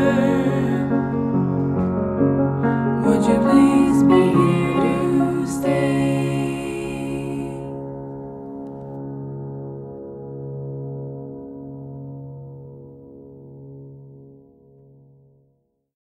burn.